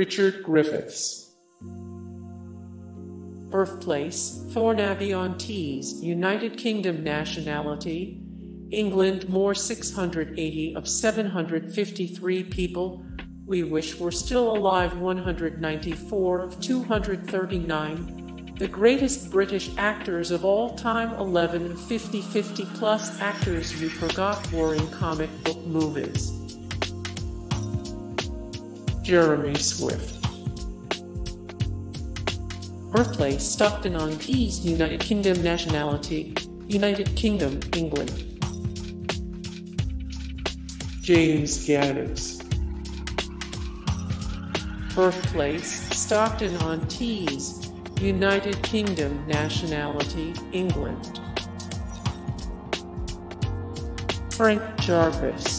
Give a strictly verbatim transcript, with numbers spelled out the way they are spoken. Richard Griffiths. Birthplace, Thornaby-on-Tees, United Kingdom. Nationality, England. More six hundred eighty of seven hundred fifty-three people we wish were still alive. One hundred ninety-four of two hundred thirty-nine. The greatest British actors of all time. Eleven of fifty fifty-plus actors you forgot were in comic book movies. Jeremy Swift. Birthplace, Stockton-on-Tees, United Kingdom. Nationality, United Kingdom, England. James Gaddas. Birthplace, Stockton-on-Tees, United Kingdom. Nationality, England. Frank Jarvis.